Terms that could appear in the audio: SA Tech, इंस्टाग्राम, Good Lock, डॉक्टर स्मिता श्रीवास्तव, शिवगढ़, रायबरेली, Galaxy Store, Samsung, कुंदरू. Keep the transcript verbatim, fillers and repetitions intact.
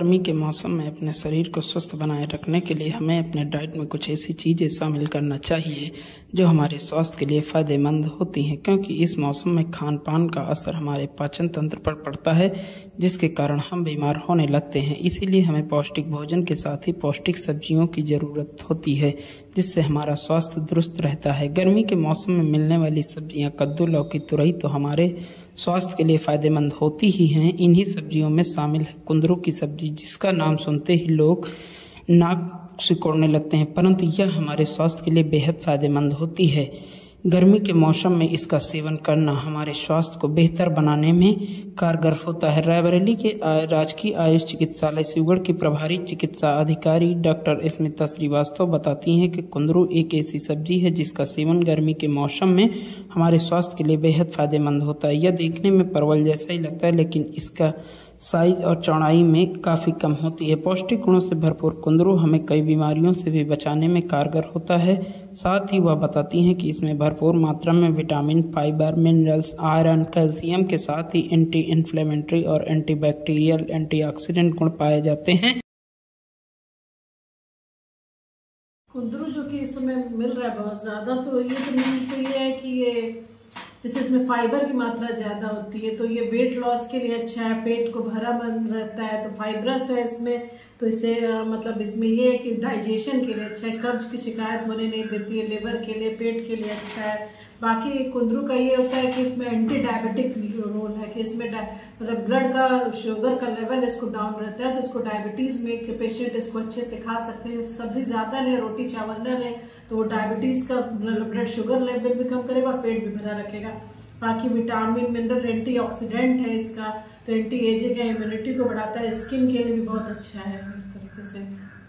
गर्मी के मौसम में अपने शरीर को स्वस्थ बनाए रखने के लिए हमें अपने डाइट में कुछ ऐसी चीज़ें शामिल करना चाहिए जो हमारे स्वास्थ्य के लिए फ़ायदेमंद होती हैं, क्योंकि इस मौसम में खान पान का असर हमारे पाचन तंत्र पर पड़ता है, जिसके कारण हम बीमार होने लगते हैं। इसीलिए हमें पौष्टिक भोजन के साथ ही पौष्टिक सब्जियों की ज़रूरत होती है, जिससे हमारा स्वास्थ्य दुरुस्त रहता है। गर्मी के मौसम में मिलने वाली सब्जियाँ कद्दू, लौकी, तुरई तो हमारे स्वास्थ्य के लिए फ़ायदेमंद होती ही हैं। इन्हीं सब्जियों में शामिल है कुंदरू की सब्जी, जिसका नाम सुनते ही लोग नाक सिकोड़ने लगते हैं, परंतु यह हमारे स्वास्थ्य के लिए बेहद फ़ायदेमंद होती है। गर्मी के मौसम में इसका सेवन करना हमारे स्वास्थ्य को बेहतर बनाने में कारगर होता है। रायबरेली के राजकीय आयुष चिकित्सालय शिवगढ़ की प्रभारी चिकित्सा अधिकारी डॉक्टर स्मिता श्रीवास्तव बताती हैं कि कुंदरू एक ऐसी सब्जी है जिसका सेवन गर्मी के मौसम में हमारे स्वास्थ्य के लिए बेहद फ़ायदेमंद होता है। यह देखने में परवल जैसा ही लगता है, लेकिन इसका साइज और चौड़ाई में काफ़ी कम होती है। पौष्टिक गुणों से भरपूर कुंदरू हमें कई बीमारियों से भी बचाने में कारगर होता है। साथ ही वह बताती हैं कि इसमें भरपूर मात्रा में vitamin, fibre, minerals, iron, calcium के साथ ही एंटी इन्फ्लेमेटरी और एंटीबैक्टीरियल, एंटीऑक्सीडेंट गुण पाए जाते हैं। कुंदरू जो कि इस समय मिल रहा है बहुत ज़्यादा, तो ये तो ये है कि ये जैसे इसमें फाइबर की मात्रा ज्यादा होती है, तो ये वेट लॉस के लिए अच्छा है। पेट को भरा बंद रहता है, तो फाइब्रस है इसमें, तो इसे मतलब इसमें ये है कि डाइजेशन के लिए अच्छा है। कब्ज की शिकायत होने नहीं देती है, लेबर के लिए, पेट के लिए अच्छा है। बाकी कुंदरू का ये होता है कि इसमें एंटी डायबिटिक रोल है, कि इसमें मतलब ब्लड का शुगर का लेवल इसको डाउन रहता है, तो इसको डायबिटीज़ में के पेशेंट इसको अच्छे से खा सकते हैं। सब्जी ज़्यादा लें, रोटी चावल ना लें, तो वो डायबिटीज़ का ब्लड शुगर लेवल भी कम करेगा, पेट भी भरा रखेगा। बाकी विटामिन, मिनरल, एंटीऑक्सीडेंट है इसका, तो एंटी एजिंग है, इम्यूनिटी को बढ़ाता है, स्किन के लिए भी बहुत अच्छा है। इस तरीके से